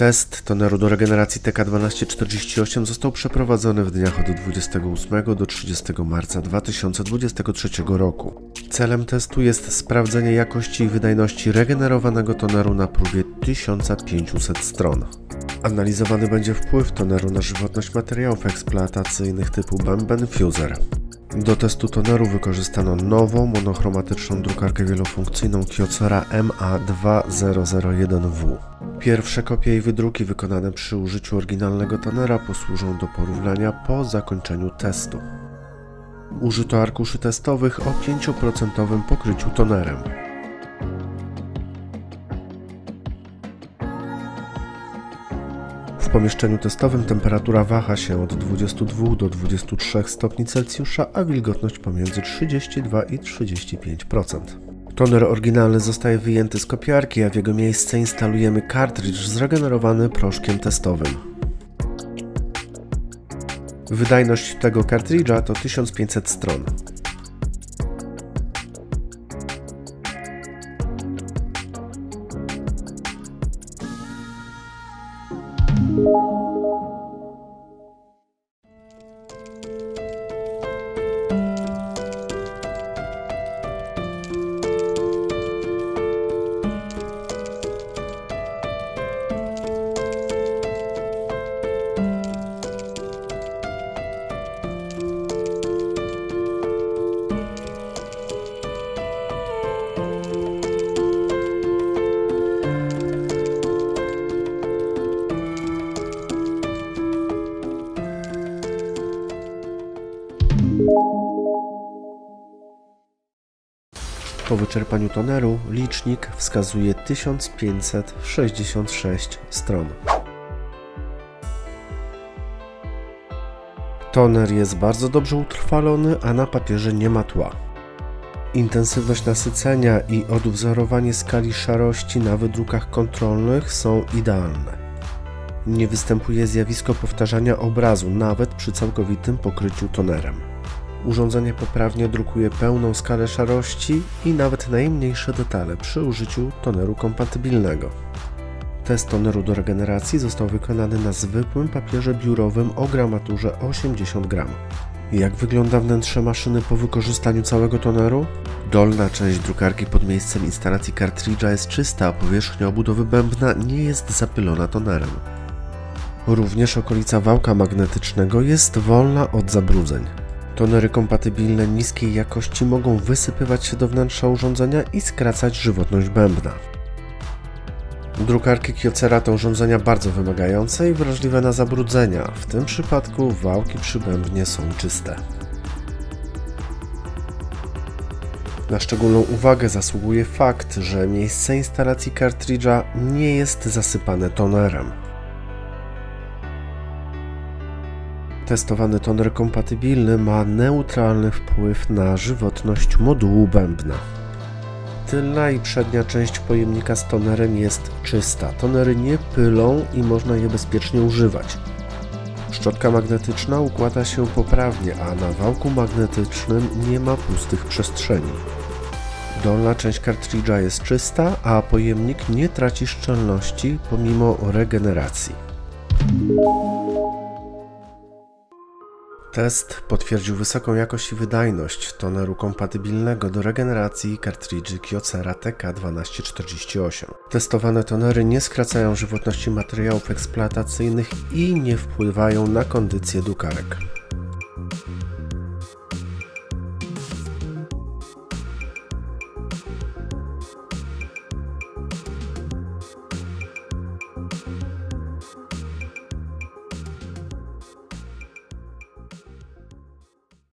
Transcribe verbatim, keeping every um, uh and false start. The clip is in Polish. Test toneru do regeneracji T K tysiąc dwieście czterdzieści osiem został przeprowadzony w dniach od dwudziestego ósmego do trzydziestego marca dwa tysiące dwudziestego trzeciego roku. Celem testu jest sprawdzenie jakości i wydajności regenerowanego toneru na próbie tysiąca pięciuset stron. Analizowany będzie wpływ toneru na żywotność materiałów eksploatacyjnych typu Bemben Fuser. Do testu toneru wykorzystano nową, monochromatyczną drukarkę wielofunkcyjną Kyocera M A dwa tysiące jeden W. Pierwsze kopie i wydruki wykonane przy użyciu oryginalnego tonera posłużą do porównania po zakończeniu testu. Użyto arkuszy testowych o pięć procent pokryciu tonerem. W pomieszczeniu testowym temperatura waha się od dwudziestu dwóch do dwudziestu trzech stopni Celsjusza, a wilgotność pomiędzy trzydzieści dwa i trzydzieści pięć procent. Toner oryginalny zostaje wyjęty z kopiarki, a w jego miejsce instalujemy kartridż zregenerowany proszkiem testowym. Wydajność tego kartridża to tysiąc pięćset stron. Po wyczerpaniu toneru licznik wskazuje tysiąc pięćset sześćdziesiąt sześć stron. Toner jest bardzo dobrze utrwalony, a na papierze nie ma tła. Intensywność nasycenia i odwzorowanie skali szarości na wydrukach kontrolnych są idealne. Nie występuje zjawisko powtarzania obrazu nawet przy całkowitym pokryciu tonerem. Urządzenie poprawnie drukuje pełną skalę szarości i nawet najmniejsze detale przy użyciu toneru kompatybilnego. Test toneru do regeneracji został wykonany na zwykłym papierze biurowym o gramaturze osiemdziesiąt gramów. Jak wygląda wnętrze maszyny po wykorzystaniu całego toneru? Dolna część drukarki pod miejscem instalacji kartridża jest czysta, a powierzchnia obudowy bębna nie jest zapylona tonerem. Również okolica wałka magnetycznego jest wolna od zabrudzeń. Tonery kompatybilne niskiej jakości mogą wysypywać się do wnętrza urządzenia i skracać żywotność bębna. Drukarki Kyocera to urządzenia bardzo wymagające i wrażliwe na zabrudzenia. W tym przypadku wałki przy bębnie są czyste. Na szczególną uwagę zasługuje fakt, że miejsce instalacji kartridża nie jest zasypane tonerem. Testowany toner kompatybilny ma neutralny wpływ na żywotność modułu bębna. Tylna i przednia część pojemnika z tonerem jest czysta. Tonery nie pylą i można je bezpiecznie używać. Szczotka magnetyczna układa się poprawnie, a na wałku magnetycznym nie ma pustych przestrzeni. Dolna część kartridża jest czysta, a pojemnik nie traci szczelności pomimo regeneracji. Test potwierdził wysoką jakość i wydajność toneru kompatybilnego do regeneracji kartridży Kyocera T K tysiąc dwieście czterdzieści osiem. Testowane tonery nie skracają żywotności materiałów eksploatacyjnych i nie wpływają na kondycję drukarek.